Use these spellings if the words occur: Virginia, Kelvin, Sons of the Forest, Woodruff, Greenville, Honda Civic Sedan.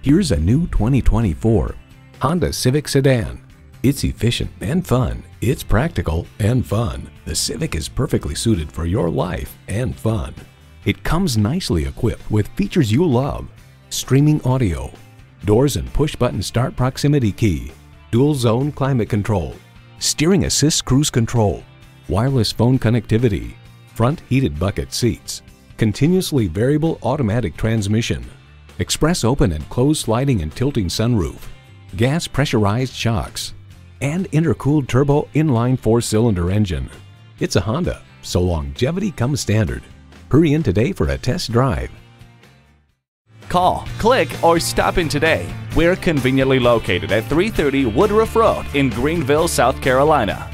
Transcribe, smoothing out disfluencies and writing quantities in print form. Here's a new 2024 Honda Civic Sedan. It's efficient and fun. It's practical and fun. The Civic is perfectly suited for your life and fun. It comes nicely equipped with features you love: streaming audio, doors and push-button start proximity key, dual-zone climate control, steering assist cruise control, wireless phone connectivity, front heated bucket seats, continuously variable automatic transmission, express open and closed sliding and tilting sunroof, gas pressurized shocks, and intercooled turbo inline four-cylinder engine. It's a Honda, so longevity comes standard. Hurry in today for a test drive. Call, click, or stop in today. We're conveniently located at 330 Woodruff Road in Greenville, South Carolina.